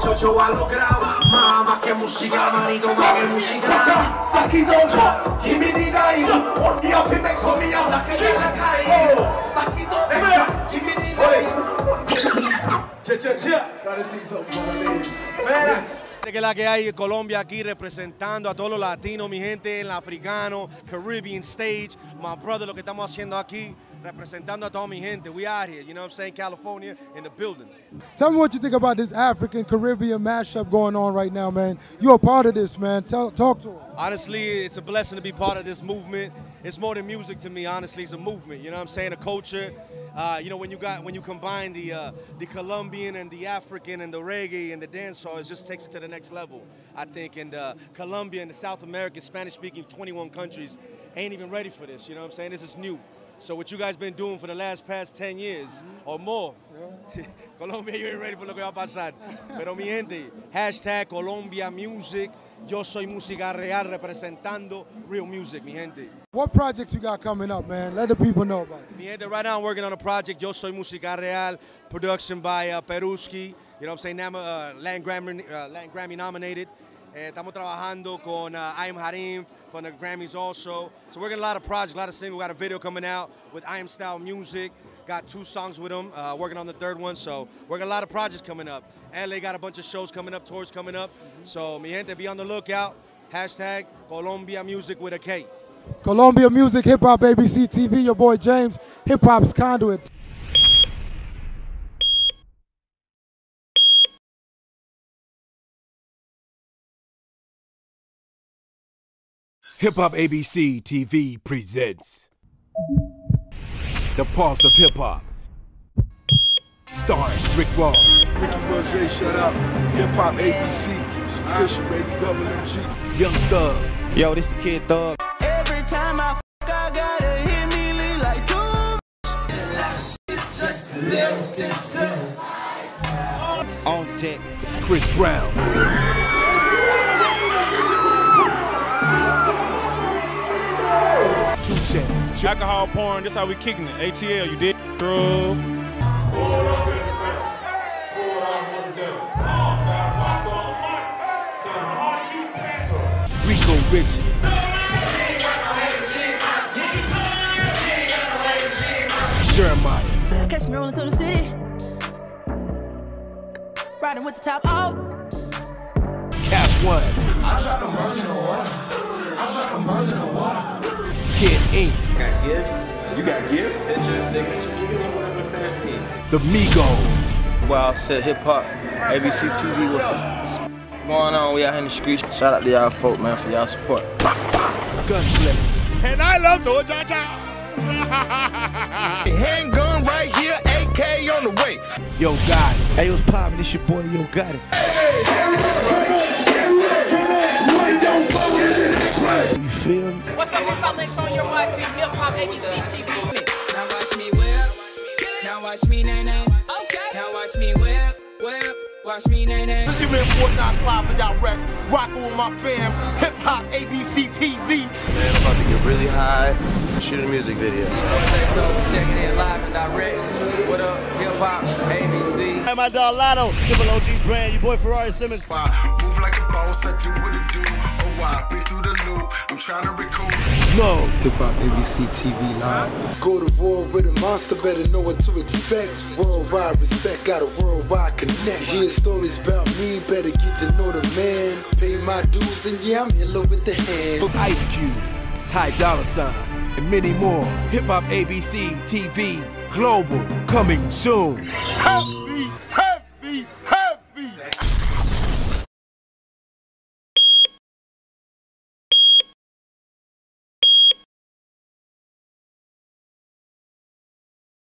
Ciao allo grava, mamma che musica, marido ma che musica. Stacchi dolce, chi mi dai? Io ti mezzo via, stacchi la cai. Stacchi dolce, chi mi dai? Gotta sing something for que la que hay Colombia aquí representando a todos los latinos, mi gente, el africano, Caribbean stage, my brother, lo que estamos haciendo aquí, representando a toda mi gente. We out here, you know what I'm saying, California in the building. Tell me what you think about this African Caribbean mashup going on right now, man. You're a part of this, man. Talk to him. Honestly, it's a blessing to be part of this movement. It's more than music to me, honestly. It's a movement, you know what I'm saying, a culture. You know, when you combine the Colombian and the African and the reggae and the dancehall, it just takes it to the next level, I think. And Colombia and the South American Spanish-speaking 21 countries ain't even ready for this. You know what I'm saying? This is new. So what you guys been doing for the past 10 years or more? Yeah. Colombia, you ain't ready for lo que va a pasar. Pero mi gente, hashtag Colombia Music. Yo soy música real representando real music, mi gente. What projects you got coming up, man? Let the people know about it. Mi gente, right now I'm working on a project, Yo Soy Música Real, production by Perusky, you know what I'm saying, Land Grammy nominated. Estamos trabajando con I Am Harim from the Grammys also. So we're getting a lot of projects, a lot of singles. We got a video coming out with I Am Style Music. Got 2 songs with him, working on the 3rd one, so working a lot of projects coming up. LA got a bunch of shows coming up, tours coming up. So, mi gente, be on the lookout. Hashtag Colombia Music with a K. Colombia Music, Hip Hop ABC TV, your boy James, Hip Hop's Conduit. Hip Hop ABC TV presents The Pulse of Hip Hop. Stars Rick Ross. Ricky Buzz A, shut up. Hip Hop ABC. It's official, baby. WMG. Young Thug. Yo, this the kid Thug. Every time I fuck, I gotta hit me lean like two. And that shit just live this up. On deck. Chris Brown. Two chains. Alcohol porn. That's how we kicking it. ATL, you dig? True. Rico Rich. Jeremiah. Catch me rolling through the city. Riding with the top off. Cap One. I tried to merge in the water. Kid Ink. Got gifts. You got gifts? Pictures, signatures. The Migos. Wow, said hip hop. ABC TV was going on, we out here in the streets. Shout out to y'all folk, man, for y'all support. Gunslinger. And I love to cha cha. Handgun right here, AK on the way. Yo, got it. Hey, what's poppin'? This your boy, Yo, got it. Hey, get ready. You feel me? What's up, Lexon? You're watching Hip Hop ABC TV. Now watch me whip. Now watch me nay-nay. Okay. Now watch me whip. Watch me, nay, nay. This has been Fortnite Live and Direct. Rockin' with my fam, Hip Hop ABC TV. Man, I'm about to get really high, shoot a music video. Checking in live and direct. What up, Hip Hop ABC? Hey, my dog Lotto, Timbo G brand, your boy Ferrari Simmons. Wow, move like a boss, I do what it do. Oh, wow, been through the loop, I'm trying to record. No, Hip Hop ABC TV live. Go to war with a monster, better know what to expect. Worldwide respect, got a worldwide connect. Hear stories about me, better get to know the man. Pay my dues and yeah, I'm hello with the hand. Ice Cube, Ty Dollar Sign, and many more. Hip Hop ABC TV Global coming soon.